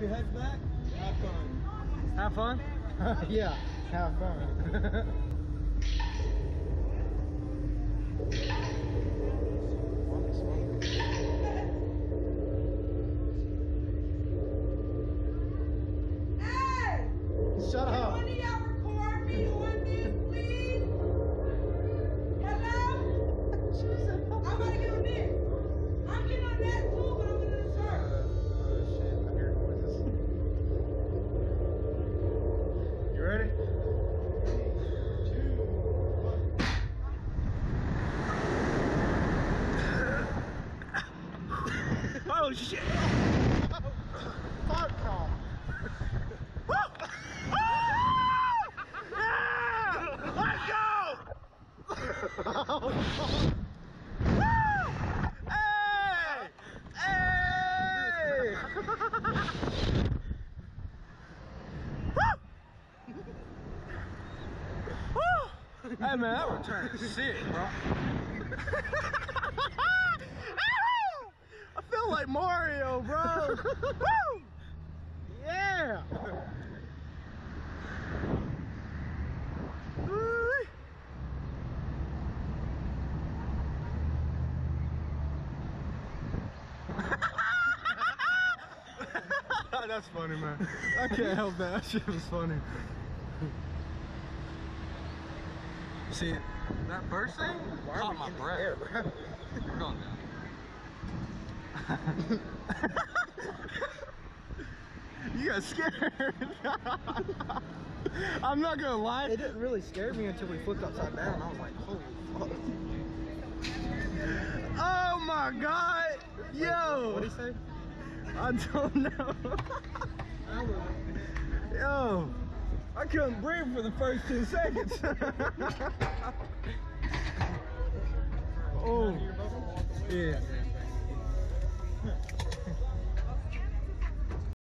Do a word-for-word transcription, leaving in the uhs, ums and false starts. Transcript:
Your head back? Have fun. Have fun? Yeah, have fun. Shut up. Can one of y'all record me on this, please? Hello? I'm going to do this. I'm getting on that too, but I'm going to do this first. Oh, shit. I hear noises. You ready? three, two, one. Oh, shit. Fuck off. Oh, woo! Hey! Hey! Woo! Woo! Hey man, that return is sick, bro. I feel like Mario, bro. Woo! Yeah! That's funny, man. I can't help that. That shit was funny. See, that bird thing caught my breath. We're going down. You got scared. I'm not gonna lie. It didn't really scare me until we flipped upside down. I was like, holy fuck. Oh my god. Yo. What'd he say? I don't know. Yo, I couldn't breathe for the first two seconds. Oh, yeah.